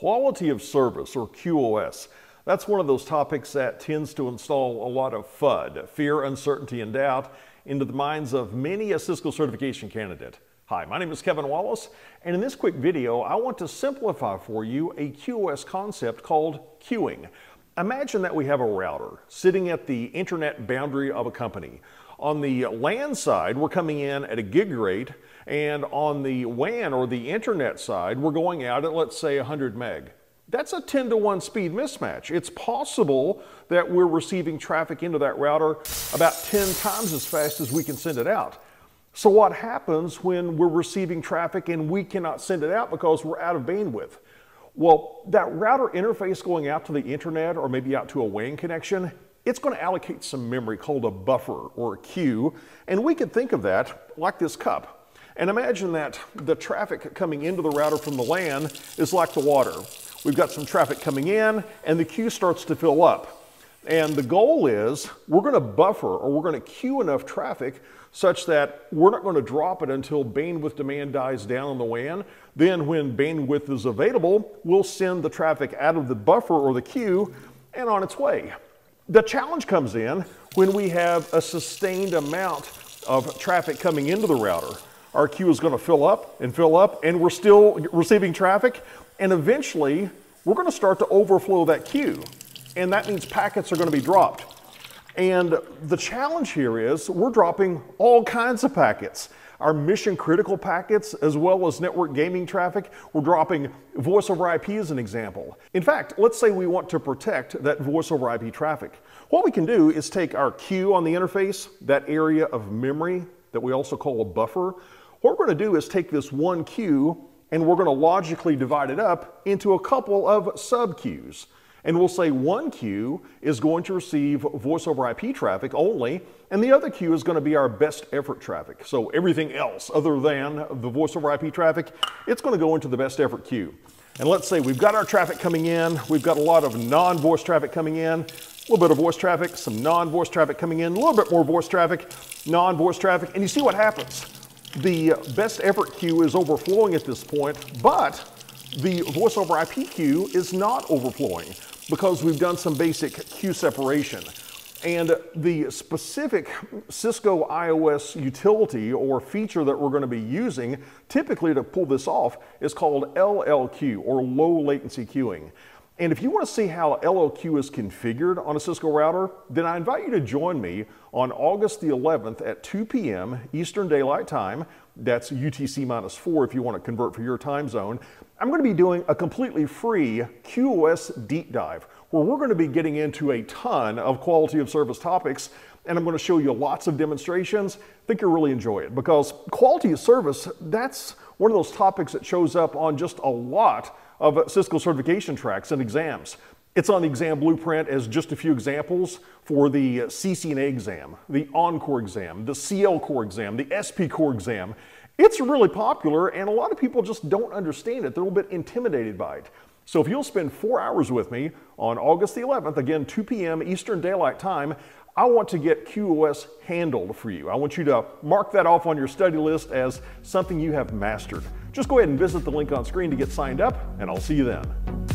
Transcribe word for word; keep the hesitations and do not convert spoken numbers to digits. quality of service, or Q O S. That's one of those topics that tends to install a lot of F U D, fear, uncertainty, and doubt, into the minds of many a Cisco certification candidate. Hi, my name is Kevin Wallace, and in this quick video, I want to simplify for you a Q O S concept called queuing. Imagine that we have a router sitting at the internet boundary of a company. On the LAN side, we're coming in at a gig rate, and on the WAN or the internet side, we're going out at, let's say, one hundred meg. That's a ten to one speed mismatch. It's possible that we're receiving traffic into that router about ten times as fast as we can send it out. So what happens when we're receiving traffic and we cannot send it out because we're out of bandwidth? Well, that router interface going out to the internet or maybe out to a WAN connection, it's going to allocate some memory called a buffer or a queue, and we could think of that like this cup. And imagine that the traffic coming into the router from the LAN is like the water. We've got some traffic coming in, and the queue starts to fill up. And the goal is we're going to buffer, or we're going to queue enough traffic such that we're not going to drop it until bandwidth demand dies down on the WAN. Then when bandwidth is available, we'll send the traffic out of the buffer or the queue and on its way. The challenge comes in when we have a sustained amount of traffic coming into the router. Our queue is going to fill up and fill up, and we're still receiving traffic. And eventually, we're going to start to overflow that queue. And that means packets are going to be dropped. And the challenge here is we're dropping all kinds of packets. Our mission critical packets, as well as network gaming traffic. We're dropping voice over I P as an example. In fact, let's say we want to protect that voice over I P traffic. What we can do is take our queue on the interface, that area of memory that we also call a buffer. What we're going to do is take this one queue and we're going to logically divide it up into a couple of sub queues. And we'll say one queue is going to receive voice over I P traffic only, and the other queue is going to be our best effort traffic. So everything else other than the voice over I P traffic, it's going to go into the best effort queue. And let's say we've got our traffic coming in, we've got a lot of non-voice traffic coming in, a little bit of voice traffic, some non-voice traffic coming in, a little bit more voice traffic, non-voice traffic, and you see what happens. The best effort queue is overflowing at this point, but the voice over I P queue is not overflowing because we've done some basic queue separation. And the specific Cisco I O S utility or feature that we're going to be using typically to pull this off is called L L Q, or low latency queuing. And if you want to see how L L Q is configured on a Cisco router, then I invite you to join me on August the eleventh at two P M Eastern Daylight Time. That's U T C minus four if you want to convert for your time zone. I'm going to be doing a completely free Q O S deep dive where we're going to be getting into a ton of quality of service topics, and I'm going to show you lots of demonstrations. I think you'll really enjoy it because quality of service, that's one of those topics that shows up on just a lot of Cisco certification tracks and exams. It's on the exam blueprint as just a few examples for the C C N A exam, the ENCOR exam, the C L C O R exam, the S P C O R exam. It's really popular, and a lot of people just don't understand it. They're a little bit intimidated by it. So if you'll spend four hours with me on August the eleventh, again, two P M Eastern Daylight Time, I want to get Q O S handled for you. I want you to mark that off on your study list as something you have mastered. Just go ahead and visit the link on screen to get signed up, and I'll see you then.